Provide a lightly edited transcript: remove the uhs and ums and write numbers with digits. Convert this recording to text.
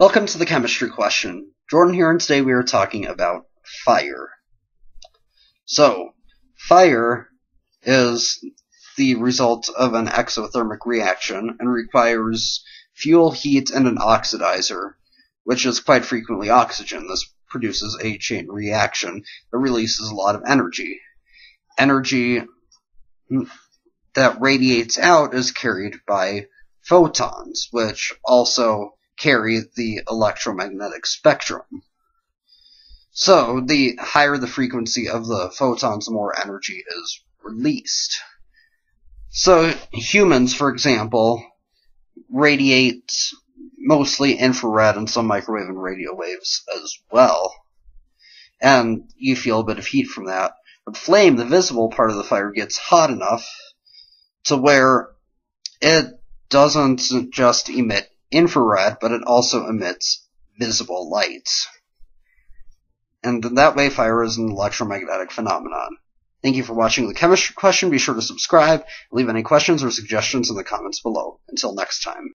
Welcome to the chemistry question. Jordan here, and today we are talking about fire. So, fire is the result of an exothermic reaction and requires fuel, heat, and an oxidizer, which is quite frequently oxygen. This produces a chain reaction that releases a lot of energy. Energy that radiates out is carried by photons, which also carry the electromagnetic spectrum. So the higher the frequency of the photons, the more energy is released. So humans, for example, radiate mostly infrared and some microwave and radio waves as well. And you feel a bit of heat from that. But flame, the visible part of the fire, gets hot enough to where it doesn't just emit infrared, but it also emits visible light. And in that way, fire is an electromagnetic phenomenon. Thank you for watching the chemistry question. Be sure to subscribe. Leave any questions or suggestions in the comments below. Until next time.